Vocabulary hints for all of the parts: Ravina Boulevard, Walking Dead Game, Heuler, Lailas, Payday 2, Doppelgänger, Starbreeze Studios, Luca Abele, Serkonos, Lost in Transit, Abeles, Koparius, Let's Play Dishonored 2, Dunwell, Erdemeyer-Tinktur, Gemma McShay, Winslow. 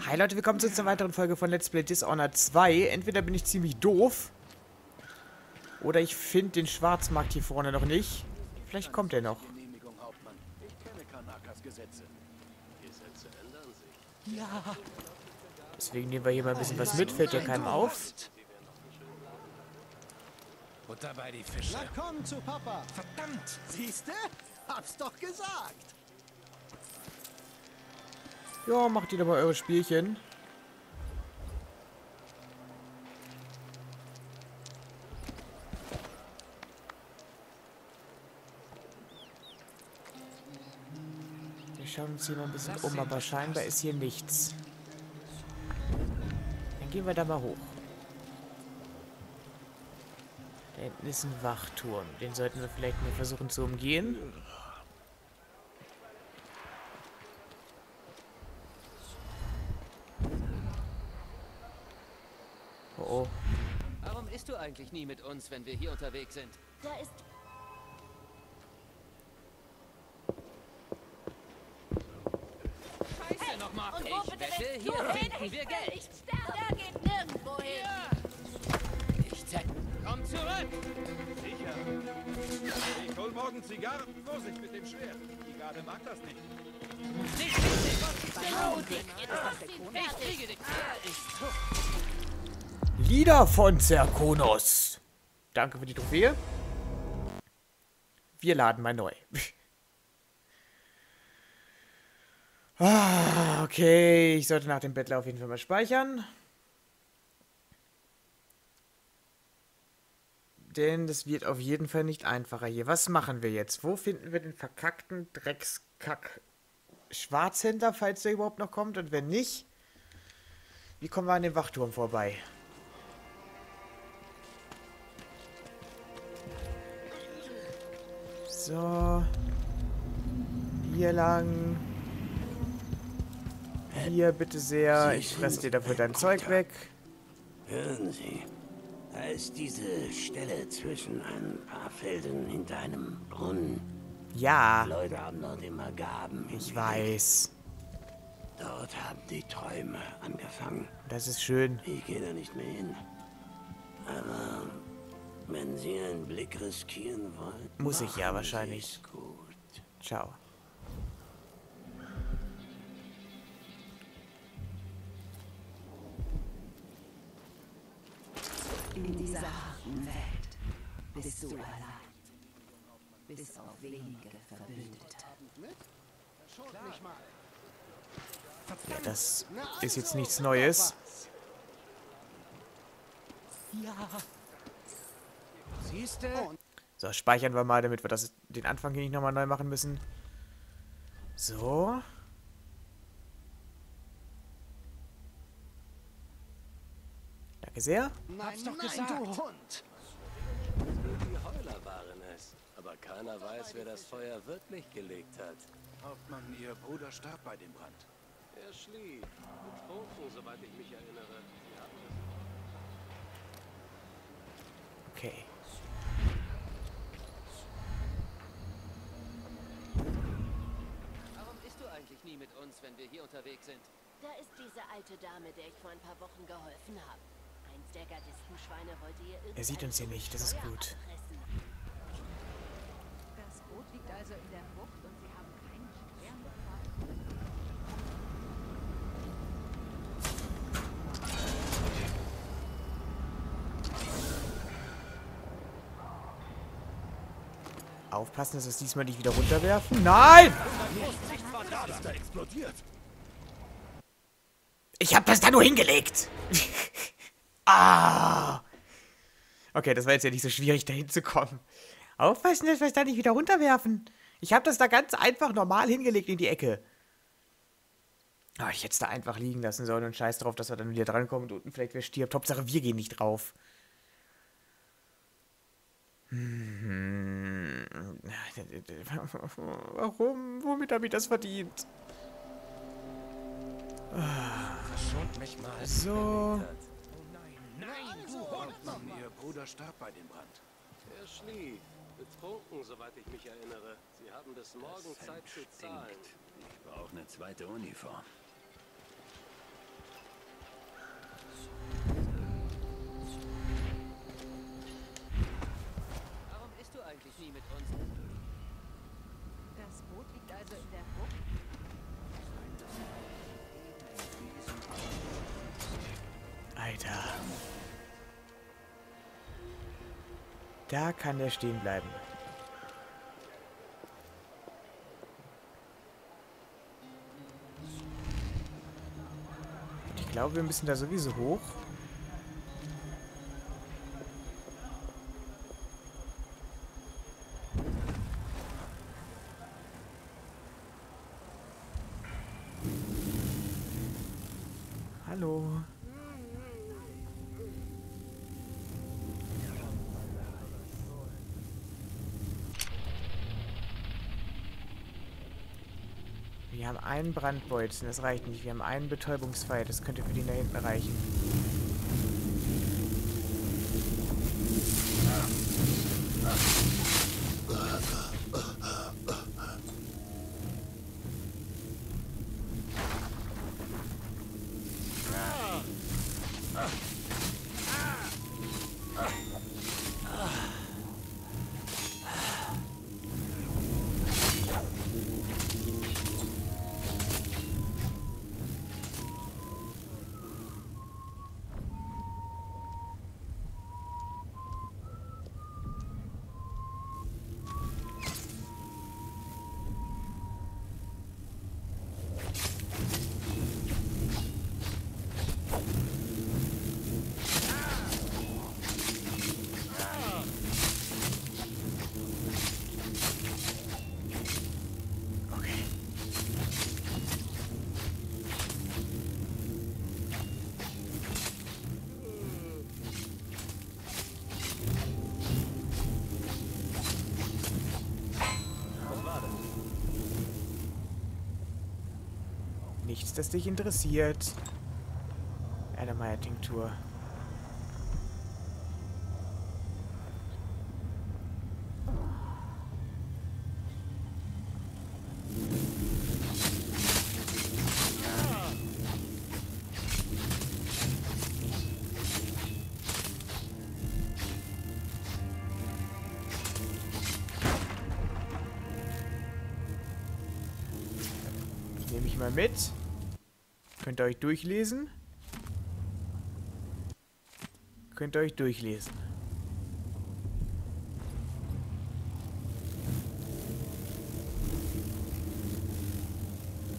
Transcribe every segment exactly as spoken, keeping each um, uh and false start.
Hi Leute, willkommen zu einer weiteren Folge von Let's Play Dishonored zwei. Entweder bin ich ziemlich doof oder ich finde den Schwarzmarkt hier vorne noch nicht. Vielleicht kommt er noch. Ja. Deswegen nehmen wir hier mal ein bisschen was mit, fällt ja keinem auf. Und dabei die Fische. Na komm zu Papa. Verdammt, siehste? Hab's doch gesagt. Ja, macht ihr doch mal eure Spielchen. Wir schauen uns hier mal ein bisschen um, aber scheinbar ist hier nichts. Dann gehen wir da mal hoch. Da hinten ist ein Wachturm. Den sollten wir vielleicht mal versuchen zu umgehen. Oh. Warum isst du eigentlich nie mit uns, wenn wir hier unterwegs sind? Da ist... Scheiße hey, nochmal! Ich wette, hier finden wir Geld! Ich sterbe! Da geht nirgendwo hin! Ja. Ich zeig... Komm zurück! Sicher! Ich hol morgen Zigarren! Vorsicht mit dem Schwert! Die Garde mag das nicht! Nicht, nicht, ich kriege dich! Er ist tot! Lieder von Serkonos. Danke für die Trophäe. Wir laden mal neu. ah, okay, ich sollte nach dem Bettler auf jeden Fall mal speichern. Denn das wird auf jeden Fall nicht einfacher hier. Was machen wir jetzt? Wo finden wir den verkackten Dreckskack-Schwarzhändler, falls der überhaupt noch kommt? Und wenn nicht, wie kommen wir an dem Wachturm vorbei? So, hier lang, hier bitte sehr, ich fresse dir dafür dein Zeug weg. Hören Sie, da ist diese Stelle zwischen ein paar Feldern hinter einem Brunnen. Ja, die Leute haben dort immer Gaben. Ich weiß. Dort haben die Träume angefangen. Das ist schön. Ich gehe da nicht mehr hin, aber... Wenn Sie einen Blick riskieren wollen, muss ich ja wahrscheinlich. Gut. Ciao. In dieser harten Welt bist du allein. Bis auf wenige Verbündete. Ja, das ist jetzt nichts Neues. Ja. So, speichern wir mal, damit wir das, den Anfang hier nicht nochmal neu machen müssen. So. Danke sehr. Nein, doch gesagt, nein, du Hund. Die Heuler waren es, aber keiner weiß, wer das Feuer wirklich gelegt hat. Hauptmann, ihr Bruder starb bei dem Brand. Er schlief. Betrunken, soweit ich mich erinnere. Sie haben es. Okay. Nie mit uns, wenn wir hier unterwegs sind. Da ist diese alte Dame, der ich vor ein paar Wochen geholfen habe. Eins der Gardistenschweine wollte ihr irgendwie. Er sieht uns hier nicht, das ist gut. Das Boot liegt also in der Bucht und sie haben keinen schweren Fall. Aufpassen, dass wir es diesmal nicht wieder runterwerfen. Nein! Explodiert. Ich hab das da nur hingelegt. ah. Okay, das war jetzt ja nicht so schwierig, da hinzukommen. Aufpassen, dass wir es da nicht wieder runterwerfen. Ich hab das da ganz einfach normal hingelegt in die Ecke. Oh, ich hätte es da einfach liegen lassen sollen und scheiß drauf, dass wir dann wieder drankommen und unten vielleicht wer stirbt. Hauptsache, wir gehen nicht drauf. Hm. Warum? Womit habe ich das verdient? Verschont mich mal. So. Nein, nein, du Hortmann, ihr Bruder starb bei dem Brand. Er schlief, betrunken, soweit ich mich erinnere. Sie haben bis morgen Zeit zu zahlen. Ich brauche eine zweite Uniform. Warum bist du eigentlich nie mit uns? Das Boot liegt also in der Bucht? Alter. Da kann der stehen bleiben. Ich glaube, wir müssen da sowieso hoch. Hallo. Wir haben einen Brandbolzen, das reicht nicht. Wir haben einen Betäubungsfall, das könnte für den da hinten reichen. Nichts, das dich interessiert. Erdemeyer-Tinktur. Nehme ich mal mit. Könnt ihr euch durchlesen? Könnt ihr euch durchlesen?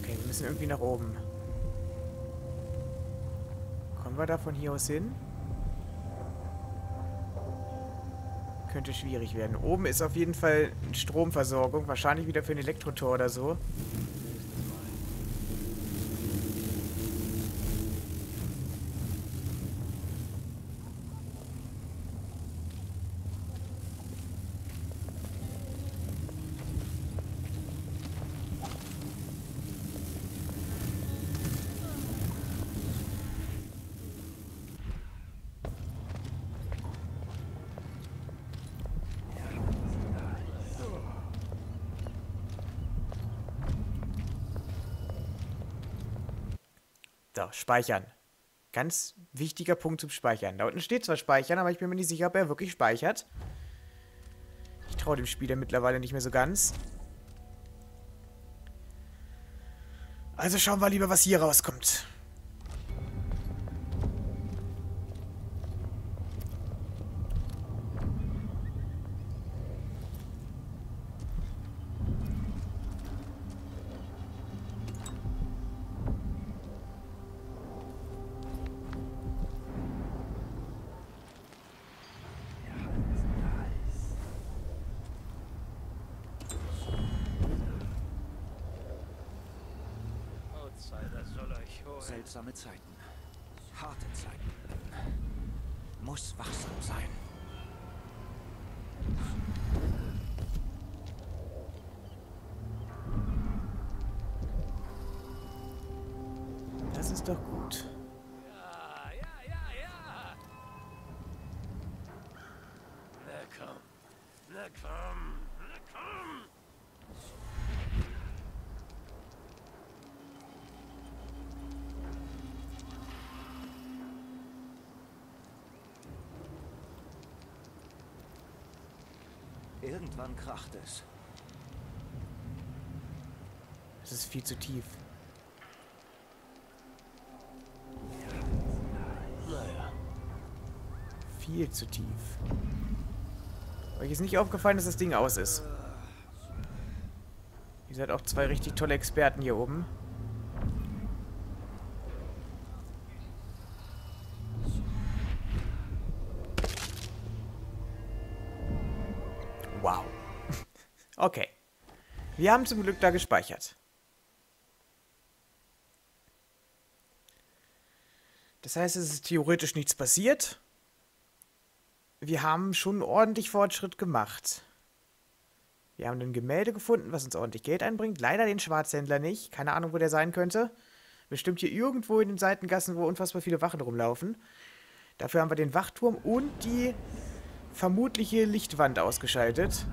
Okay, wir müssen irgendwie nach oben. Kommen wir da von hier aus hin? Könnte schwierig werden. Oben ist auf jeden Fall eine Stromversorgung. Wahrscheinlich wieder für ein Elektrotor oder so. So, speichern. Ganz wichtiger Punkt zum Speichern. Da unten steht zwar Speichern, aber ich bin mir nicht sicher, ob er wirklich speichert. Ich traue dem Spieler mittlerweile nicht mehr so ganz. Also schauen wir lieber, was hier rauskommt. Seltsame Zeiten, harte Zeiten, muss wachsam sein. Das ist doch gut. Ja, ja, ja, ja. Na komm, na komm, na komm. Irgendwann kracht es. Es ist viel zu tief. Naja. Viel zu tief. Euch ist nicht aufgefallen, dass das Ding aus ist. Ihr seid auch zwei richtig tolle Experten hier oben. Wow. Okay. Wir haben zum Glück da gespeichert. Das heißt, es ist theoretisch nichts passiert. Wir haben schon ordentlich Fortschritt gemacht. Wir haben ein Gemälde gefunden, was uns ordentlich Geld einbringt. Leider den Schwarzhändler nicht. Keine Ahnung, wo der sein könnte. Bestimmt hier irgendwo in den Seitengassen, wo unfassbar viele Wachen rumlaufen. Dafür haben wir den Wachturm und die vermutliche Lichtwand ausgeschaltet.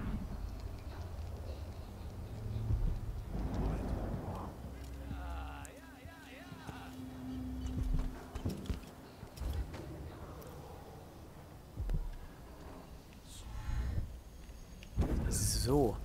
So.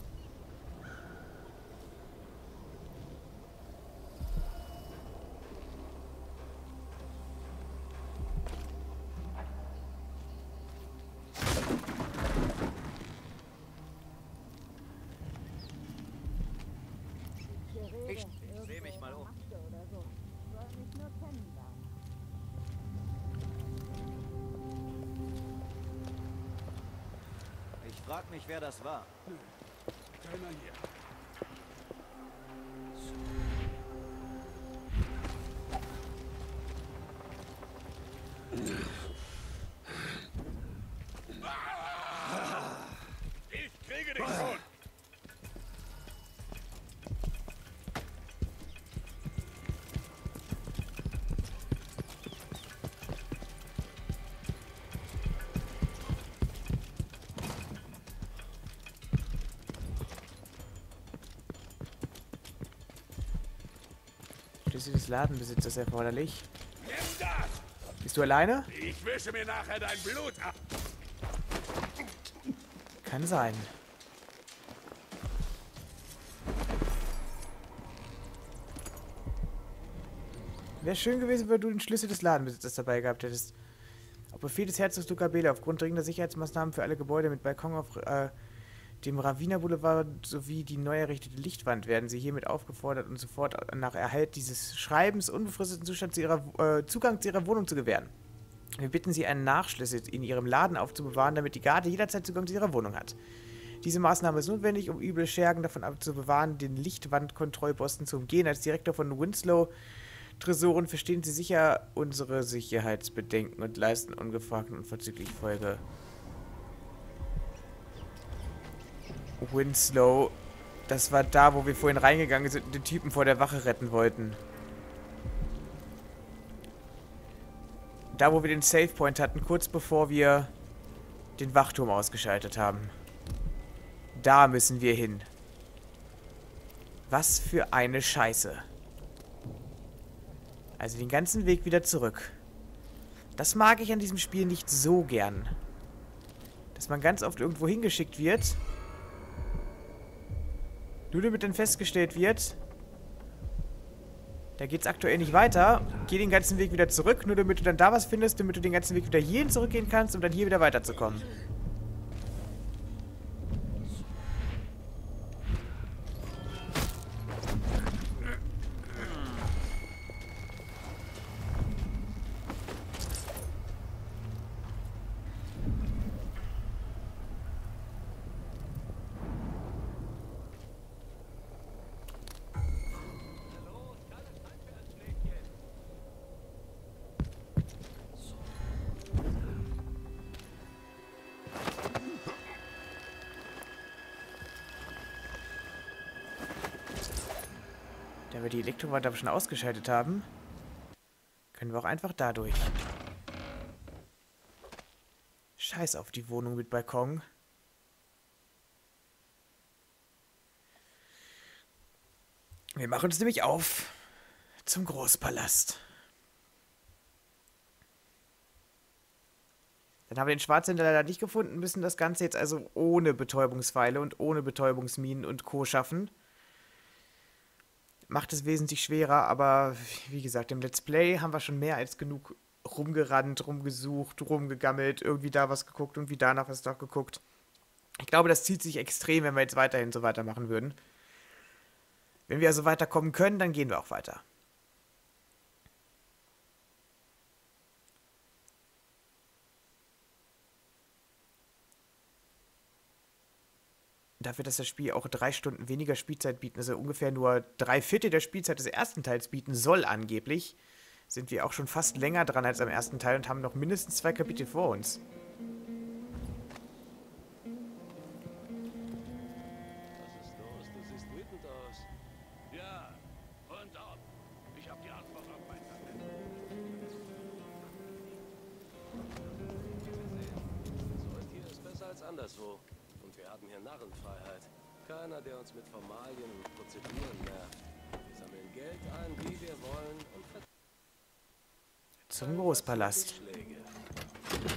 Ich dreh mich mal um. Ich frag mich, wer das war. Keiner hier. Ich kriege dich schon. Des Ladenbesitzers erforderlich. Bist du alleine? Ich wische mir nachher dein Blut ab. Kann sein. Wäre schön gewesen, wenn du den Schlüssel des Ladenbesitzers dabei gehabt hättest. Auf Befehl des Herzogs Luca Abele aufgrund dringender Sicherheitsmaßnahmen für alle Gebäude mit Balkon auf äh, dem Ravina Boulevard sowie die neu errichtete Lichtwand werden Sie hiermit aufgefordert und sofort nach Erhalt dieses Schreibens unbefristeten Zustand zu ihrer, äh, Zugang zu Ihrer Wohnung zu gewähren. Wir bitten Sie, einen Nachschlüssel in Ihrem Laden aufzubewahren, damit die Garde jederzeit Zugang zu Ihrer Wohnung hat. Diese Maßnahme ist notwendig, um üble Schergen davon abzubewahren, den Lichtwandkontrollposten zu umgehen. Als Direktor von Winslow Tresoren verstehen Sie sicher unsere Sicherheitsbedenken und leisten ungefragt und unverzüglich Folge. Winslow, das war da, wo wir vorhin reingegangen sind und den Typen vor der Wache retten wollten. Da, wo wir den Savepoint hatten, kurz bevor wir den Wachturm ausgeschaltet haben. Da müssen wir hin. Was für eine Scheiße. Also den ganzen Weg wieder zurück. Das mag ich an diesem Spiel nicht so gern. Dass man ganz oft irgendwo hingeschickt wird. Nur damit dann festgestellt wird, da geht's aktuell nicht weiter. Geh den ganzen Weg wieder zurück, nur damit du dann da was findest, damit du den ganzen Weg wieder hierhin zurückgehen kannst, um dann hier wieder weiterzukommen. Da wir die Elektrowand aber schon ausgeschaltet haben, können wir auch einfach dadurch. Scheiß auf die Wohnung mit Balkon. Wir machen uns nämlich auf zum Großpalast. Dann haben wir den Schwarzhändler leider nicht gefunden, müssen das Ganze jetzt also ohne Betäubungspfeile und ohne Betäubungsminen und Co. schaffen. Macht es wesentlich schwerer, aber wie gesagt, im Let's Play haben wir schon mehr als genug rumgerannt, rumgesucht, rumgegammelt, irgendwie da was geguckt, irgendwie danach was doch geguckt. Ich glaube, das zieht sich extrem, wenn wir jetzt weiterhin so weitermachen würden. Wenn wir also weiterkommen können, dann gehen wir auch weiter. Dafür, dass das Spiel auch drei Stunden weniger Spielzeit bieten, also ungefähr nur drei Viertel der Spielzeit des ersten Teils bieten soll angeblich, sind wir auch schon fast länger dran als am ersten Teil und haben noch mindestens zwei Kapitel vor uns. Was ist los? Du siehst wütend aus. Ja, und ab. Ich hab die Antwort auf mein Talent. So ist hier es besser als anderswo. Wir haben hier Narrenfreiheit. Keiner, der uns mit Formalien und Prozeduren nervt. Wir sammeln Geld ein, wie wir wollen und verdienen. Zum Großpalast.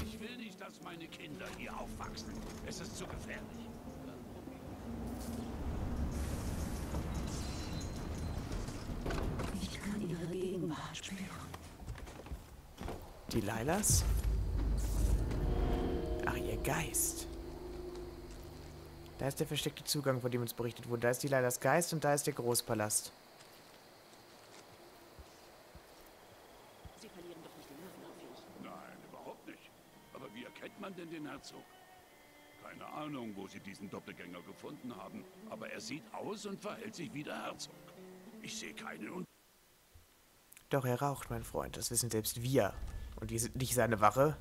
Ich will nicht, dass meine Kinder hier aufwachsen. Es ist zu gefährlich. Ich kann ihre Gegenwart spüren. Die Lailas? Ach, ihr Geist. Da ist der versteckte Zugang, von dem uns berichtet wurde. Da ist die Lailas Geist und da ist der Großpalast. Sie verlieren doch nicht den Nerven auf mich. Nein, überhaupt nicht. Aber wie erkennt man denn den Herzog? Keine Ahnung, wo sie diesen Doppelgänger gefunden haben. Aber er sieht aus und verhält sich wie der Herzog. Ich sehe keinen Unterschied. Doch er raucht, mein Freund. Das wissen selbst wir. Und wir sind nicht seine Wache.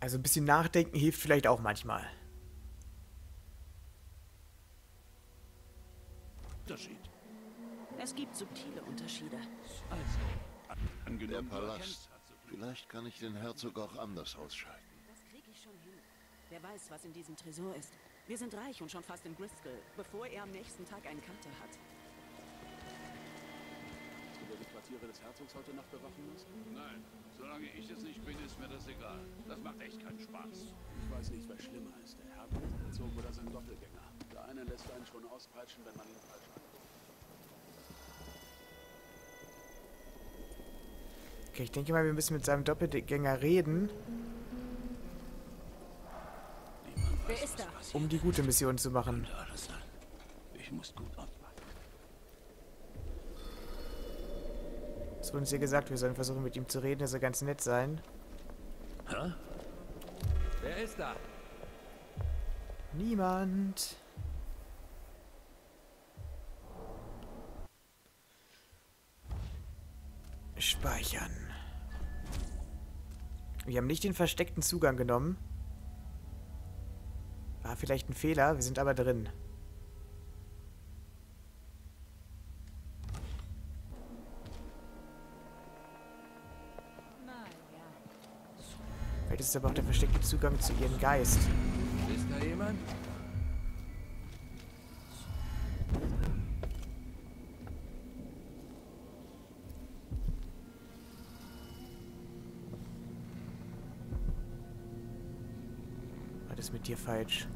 Also ein bisschen nachdenken hilft vielleicht auch manchmal. Unterschied. Es gibt subtile Unterschiede. Also, der Palast. Vielleicht kann ich den Herzog auch anders ausschalten. Das kriege ich schon hin. Wer weiß, was in diesem Tresor ist. Wir sind reich und schon fast in Bristol, bevor er am nächsten Tag einen Kater hat. Hast du denn die Quartiere des Herzogs heute Nacht bewachen müssen? Nein. Solange ich es nicht bin, ist mir das egal. Das macht echt keinen Spaß. Ich weiß nicht, wer schlimmer ist, der Herzog oder sein Doppelgänger. Der eine lässt einen schon auspeitschen, wenn man ihn falsch anguckt. Okay, ich denke mal, wir müssen mit seinem Doppelgänger reden. Wer ist da? Um die gute Mission zu machen. Ich muss gut aufpassen. Es wurde uns hier gesagt, wir sollen versuchen, mit ihm zu reden, er soll ganz nett sein. Hä? Wer ist da? Niemand. Speichern. Wir haben nicht den versteckten Zugang genommen. War vielleicht ein Fehler, wir sind aber drin. Das ist aber auch der versteckte Zugang zu ihrem Geist. Ist da jemand? War das mit dir falsch?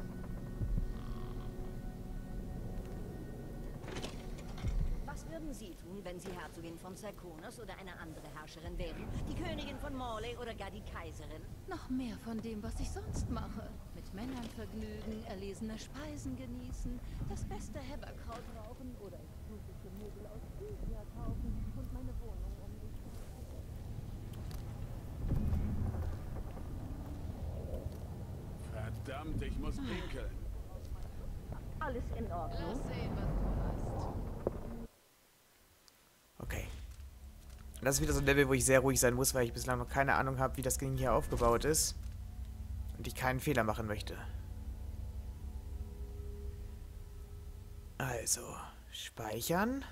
Was würden Sie tun, wenn Sie Herzogin von Serkonos oder eine andere Herrscherin wären? Die Königin von Morley oder gar die Kaiserin? Noch mehr von dem, was ich sonst mache. Mit Männern vergnügen, erlesene Speisen genießen, das beste Heberkraut rauchen oder exotische Möbel aus Griechenland kaufen und meine Wohnung um mich. Verdammt, ich muss pinkeln. Alles in Ordnung. Lass sehen, was du hast. Okay. Das ist wieder so ein Level, wo ich sehr ruhig sein muss, weil ich bislang noch keine Ahnung habe, wie das Ding hier aufgebaut ist. Und ich keinen Fehler machen möchte. Also, speichern.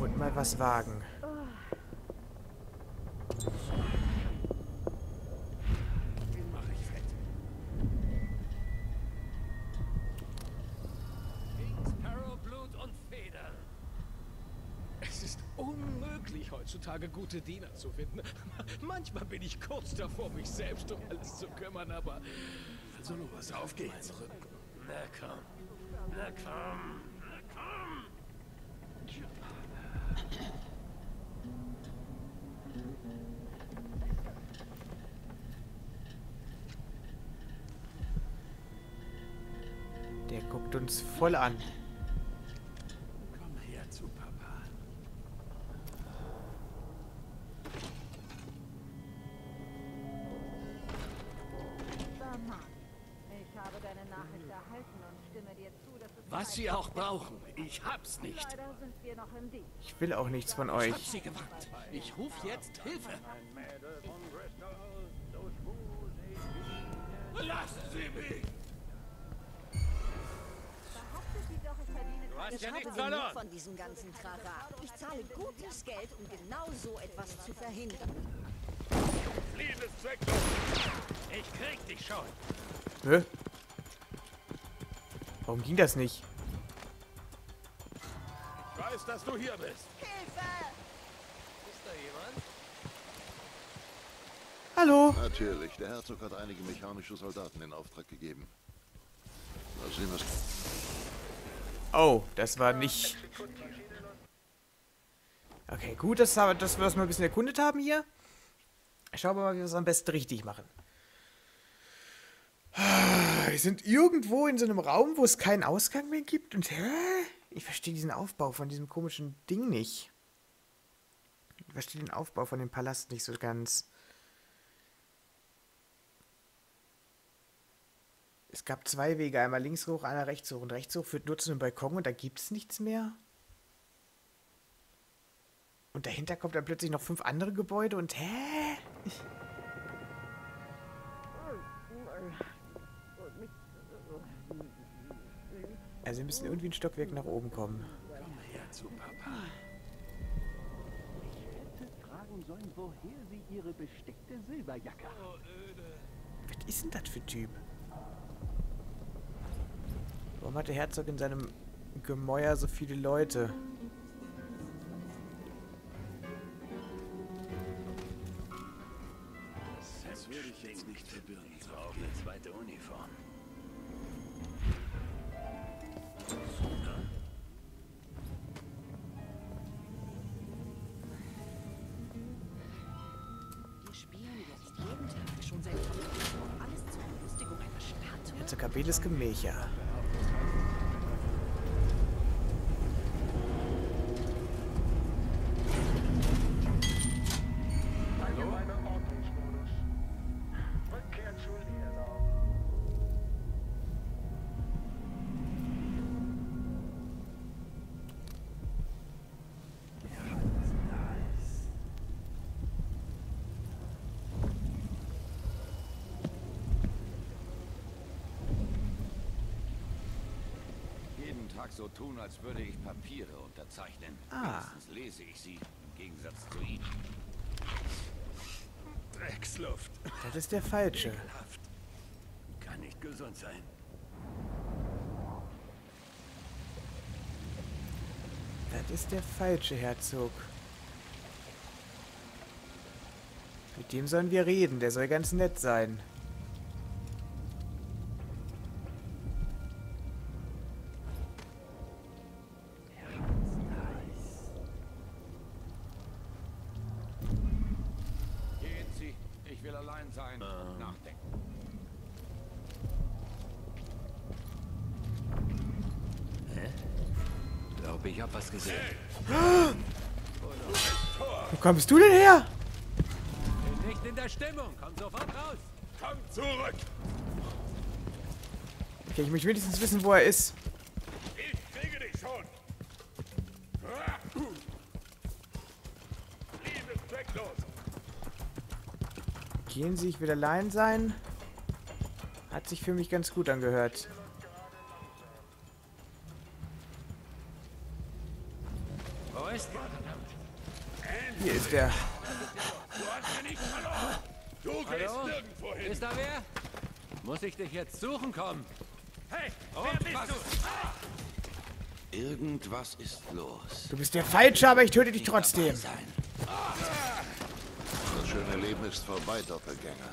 Und mal was wagen. wirklich, heutzutage gute Diener zu finden. Manchmal bin ich kurz davor, mich selbst um alles zu kümmern, aber... Also, Lukas, auf geht's. Na komm. Na komm. Na komm. Der guckt uns voll an. Komm her zu Papa. Lieber Mann, ich habe deine Nachricht erhalten und stimme dir zu, dass es... Was Sie auch brauchen, ich hab's nicht. Leider sind wir noch im Dienst. Ich will auch nichts von euch. Ich hab sie gewandt. Ich ruf jetzt Hilfe. Lassen Sie mich! Ich habe genug von diesem ganzen Trara. Ich zahle gutes Geld, um genau so etwas zu verhindern. Ich krieg dich schon. Hä? Warum ging das nicht? Ich weiß, dass du hier bist. Hilfe! Ist da jemand? Hallo? Natürlich. Der Herzog hat einige mechanische Soldaten in Auftrag gegeben. Mal sehen, was... Oh, das war nicht... Okay, gut, dass wir das mal ein bisschen erkundet haben hier. Schauen wir mal, wie wir es am besten richtig machen. Wir sind irgendwo in so einem Raum, wo es keinen Ausgang mehr gibt. Und hä? Ich verstehe diesen Aufbau von diesem komischen Ding nicht. Ich verstehe den Aufbau von dem Palast nicht so ganz. Es gab zwei Wege, einmal links hoch, einmal rechts hoch. Und rechts hoch führt nur zu einem Balkon und da gibt es nichts mehr. Und dahinter kommt dann plötzlich noch fünf andere Gebäude und hä? Also wir müssen irgendwie einen Stockwerk nach oben kommen. Komm her zu Papa. Ich hätte fragen sollen, woher sie ihre bestickte Silberjacke haben. Oh, öde. Was ist denn das für ein Typ? Warum hat der Herzog in seinem Gemäuer so viele Leute? Das würde ich jetzt nicht verbürgen, so auf eine zweite Uniform. Wir spielen jetzt jeden Tag schon seit Jahren alles zur Belustigung einer Stadt. Herzog Abeles Gemächer. So tun, als würde ich Papiere unterzeichnen. Ah. Wenigstens lese ich sie, im Gegensatz zu Ihnen. Drecksluft. Das ist der falsche. Ekelhaft. Kann nicht gesund sein. Das ist der falsche Herzog. Mit dem sollen wir reden. Der soll ganz nett sein. Ich hab was gesehen. Wo kommst du denn her? Bin nicht in der Stimmung. Komm sofort raus. Komm zurück. Okay, ich möchte wenigstens wissen, wo er ist. Ich kriege dich schon. Liebes Zwecklos. Gehen Sie, ich will allein sein. Hat sich für mich ganz gut angehört. Hier ist der. Du hast mich nicht verloren. Du gehst nirgendwo hin. Ist da wer? Muss ich dich jetzt suchen kommen? Hey, wer bist du? Irgendwas ist los. Du bist der Falsche, aber ich töte dich trotzdem. Das schöne Leben ist vorbei, Doppelgänger.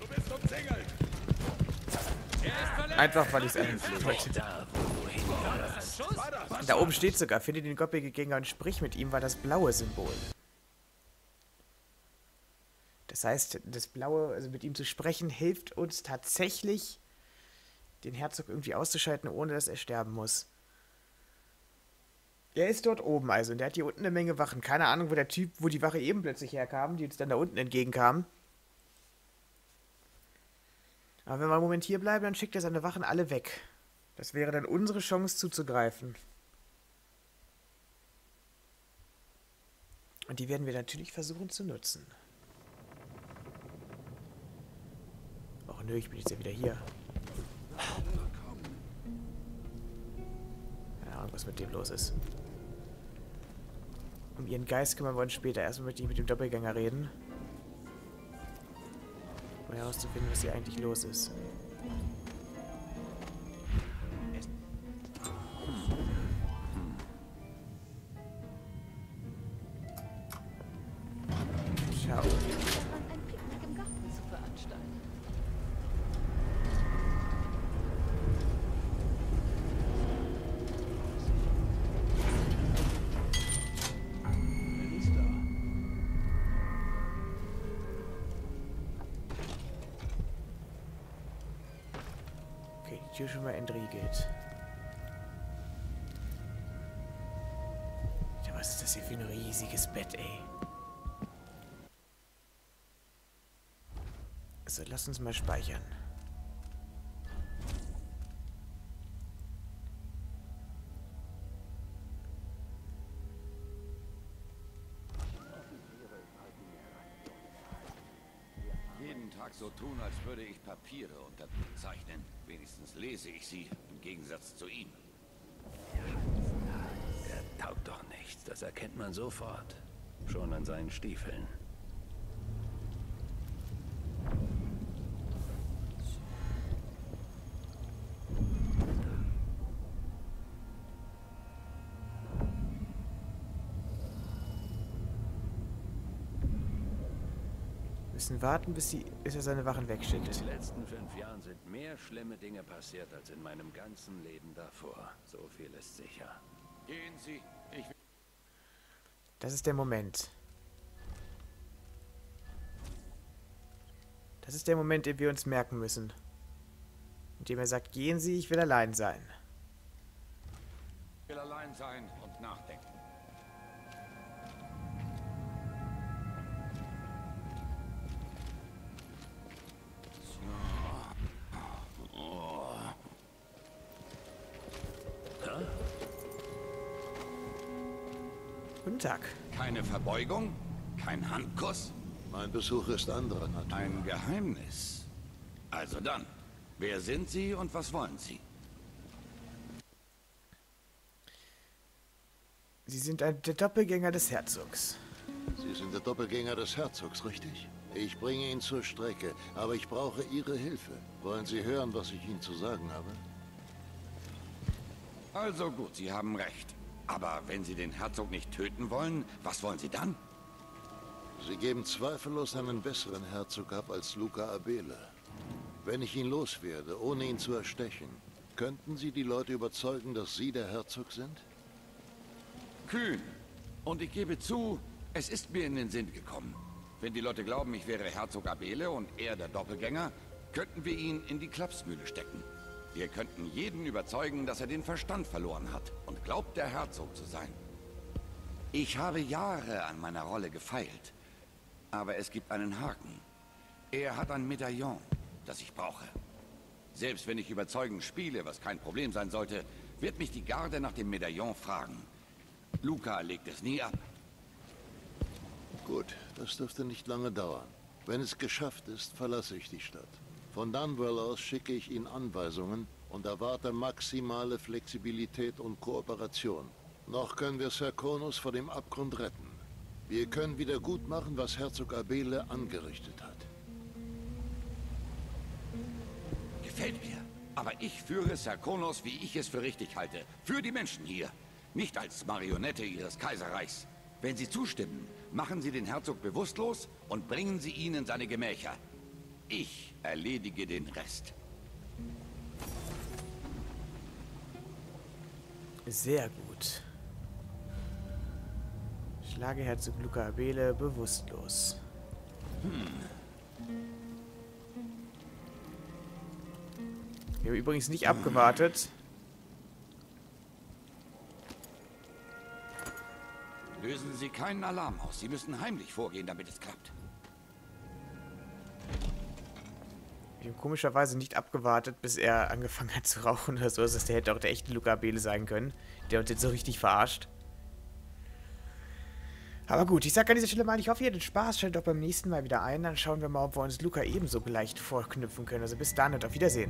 Du bist umzingelt. Einfach, weil ich es endlich wollte. Da oben steht sogar, finde den Doppelgänger und sprich mit ihm, war das blaue Symbol. Das heißt, das blaue, also mit ihm zu sprechen, hilft uns tatsächlich, den Herzog irgendwie auszuschalten, ohne dass er sterben muss. Der ist dort oben also und der hat hier unten eine Menge Wachen. Keine Ahnung, wo der Typ, wo die Wache eben plötzlich herkam, die uns dann da unten entgegenkam. Aber wenn wir einen Moment hier bleiben, dann schickt er seine Wachen alle weg. Das wäre dann unsere Chance zuzugreifen. Und die werden wir natürlich versuchen zu nutzen. Och nö, ich bin jetzt ja wieder hier. Keine Ahnung, was mit dem los ist. Um ihren Geist kümmern wir uns später. Erstmal möchte ich mit dem Doppelgänger reden. Um herauszufinden, was hier eigentlich los ist. Schau. Hier schon mal entriegelt. Ja, was ist das hier für ein riesiges Bett, ey? Also, lass uns mal speichern. So tun, als würde ich Papiere unterzeichnen. Wenigstens lese ich sie, im Gegensatz zu ihm. Er taugt doch nichts, das erkennt man sofort. Schon an seinen Stiefeln. Warten, bis, sie, bis er seine Wachen wegschickt. In den letzten fünf Jahren sind mehr schlimme Dinge passiert als in meinem ganzen Leben davor. So viel ist sicher. Gehen Sie. Ich will. Das ist der Moment. Das ist der Moment, den wir uns merken müssen. Indem er sagt, gehen Sie, ich will allein sein. Ich will allein sein und nachdenken. Guten Tag. Keine Verbeugung? Kein Handkuss? Mein Besuch ist anderer Natur. Ein Geheimnis. Also dann, wer sind Sie und was wollen Sie? Sie sind ein, der Doppelgänger des Herzogs. Sie sind der Doppelgänger des Herzogs, richtig? Ich bringe ihn zur Strecke, aber ich brauche Ihre Hilfe. Wollen Sie hören, was ich Ihnen zu sagen habe? Also gut, Sie haben recht. Aber wenn Sie den Herzog nicht töten wollen, was wollen Sie dann? Sie geben zweifellos einen besseren Herzog ab als Luca Abele. Wenn ich ihn loswerde, ohne ihn zu erstechen, könnten Sie die Leute überzeugen, dass Sie der Herzog sind? Kühn. Und ich gebe zu, es ist mir in den Sinn gekommen. Wenn die Leute glauben, ich wäre Herzog Abele und er der Doppelgänger, könnten wir ihn in die Klapsmühle stecken. Wir könnten jeden überzeugen, dass er den Verstand verloren hat und glaubt, der Herzog zu sein. Ich habe Jahre an meiner Rolle gefeilt, aber es gibt einen Haken. Er hat ein Medaillon, das ich brauche. Selbst wenn ich überzeugend spiele, was kein Problem sein sollte, wird mich die Garde nach dem Medaillon fragen. Luca legt es nie ab. Gut, das dürfte nicht lange dauern. Wenn es geschafft ist, verlasse ich die Stadt. Von Dunwell aus schicke ich Ihnen Anweisungen und erwarte maximale Flexibilität und Kooperation. Noch können wir Serkonos vor dem Abgrund retten. Wir können wieder gut machen, was Herzog Abele angerichtet hat. Gefällt mir. Aber ich führe Serkonos, wie ich es für richtig halte. Für die Menschen hier. Nicht als Marionette ihres Kaiserreichs. Wenn sie zustimmen, machen sie den Herzog bewusstlos und bringen sie ihn in seine Gemächer. Ich erledige den Rest. Sehr gut. Schlage Herzog Luca Abele bewusstlos. Hm. Wir haben übrigens nicht abgewartet. Lösen Sie keinen Alarm aus. Sie müssen heimlich vorgehen, damit es klappt. Wir haben komischerweise nicht abgewartet, bis er angefangen hat zu rauchen oder so. Das hätte auch der echte Luca Abele sein können, der uns jetzt so richtig verarscht. Aber gut, ich sage an dieser Stelle mal, ich hoffe, ihr hattet Spaß. Schaltet doch beim nächsten Mal wieder ein. Dann schauen wir mal, ob wir uns Luca ebenso leicht vorknüpfen können. Also bis dann und auf Wiedersehen.